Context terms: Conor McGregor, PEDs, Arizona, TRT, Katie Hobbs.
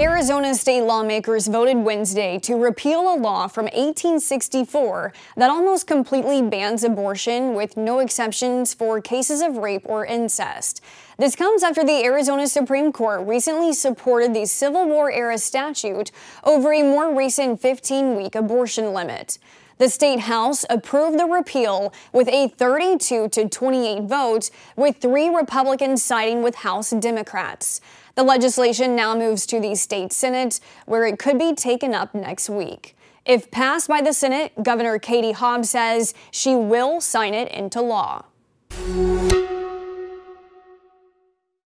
Arizona state lawmakers voted Wednesday to repeal a law from 1864 that almost completely bans abortion with no exceptions for cases of rape or incest. This comes after the Arizona Supreme Court recently supported the Civil War-era statute over a more recent 15-week abortion limit. The state House approved the repeal with a 32-28 vote, with 3 Republicans siding with House Democrats. The legislation now moves to the state Senate, where it could be taken up next week. If passed by the Senate, Governor Katie Hobbs says she will sign it into law.